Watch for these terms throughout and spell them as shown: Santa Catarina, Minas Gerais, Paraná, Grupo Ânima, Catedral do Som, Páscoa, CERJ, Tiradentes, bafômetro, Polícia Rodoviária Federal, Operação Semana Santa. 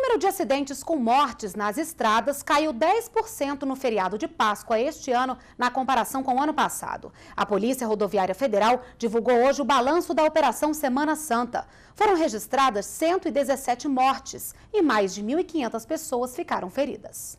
número de acidentes com mortes nas estradas caiu 10% no feriado de Páscoa este ano, na comparação com o ano passado. A Polícia Rodoviária Federal divulgou hoje o balanço da Operação Semana Santa. Foram registradas 117 mortes e mais de 1.500 pessoas ficaram feridas.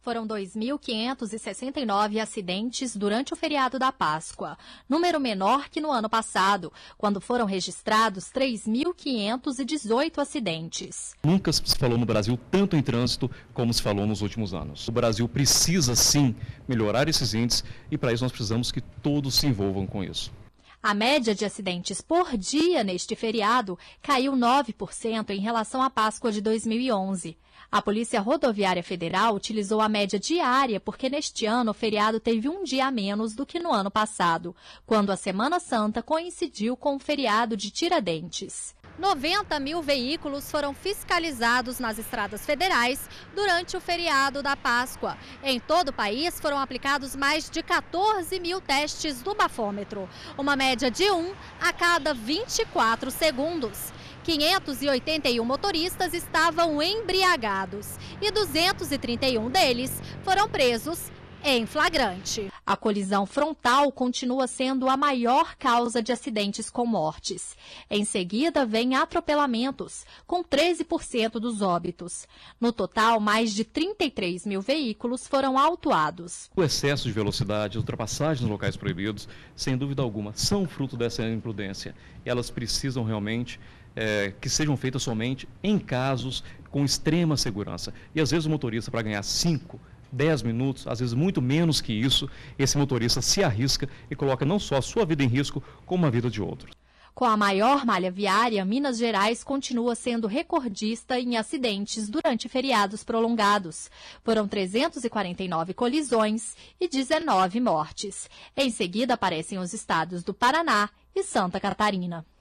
Foram 2.569 acidentes durante o feriado da Páscoa, número menor que no ano passado, quando foram registrados 3.518 acidentes. Nunca se falou no Brasil tanto em trânsito como se falou nos últimos anos. O Brasil precisa, sim, melhorar esses índices e, para isso, nós precisamos que todos se envolvam com isso. A média de acidentes por dia neste feriado caiu 9% em relação à Páscoa de 2011. A Polícia Rodoviária Federal utilizou a média diária porque neste ano o feriado teve um dia a menos do que no ano passado, quando a Semana Santa coincidiu com o feriado de Tiradentes. 90 mil veículos foram fiscalizados nas estradas federais durante o feriado da Páscoa. Em todo o país foram aplicados mais de 14 mil testes do bafômetro, uma média de 1 a cada 24 segundos. 581 motoristas estavam embriagados e 231 deles foram presos em flagrante. A colisão frontal continua sendo a maior causa de acidentes com mortes. Em seguida, vem atropelamentos, com 13% dos óbitos. No total, mais de 33 mil veículos foram autuados. O excesso de velocidade, ultrapassagens nos locais proibidos, sem dúvida alguma, são fruto dessa imprudência. Elas precisam realmente que sejam feitas somente em casos com extrema segurança. E às vezes o motorista, para ganhar 5, 10 minutos, às vezes muito menos que isso, esse motorista se arrisca e coloca não só a sua vida em risco, como a vida de outros. Com a maior malha viária, Minas Gerais continua sendo recordista em acidentes durante feriados prolongados. Foram 349 colisões e 19 mortes. Em seguida aparecem os estados do Paraná e Santa Catarina.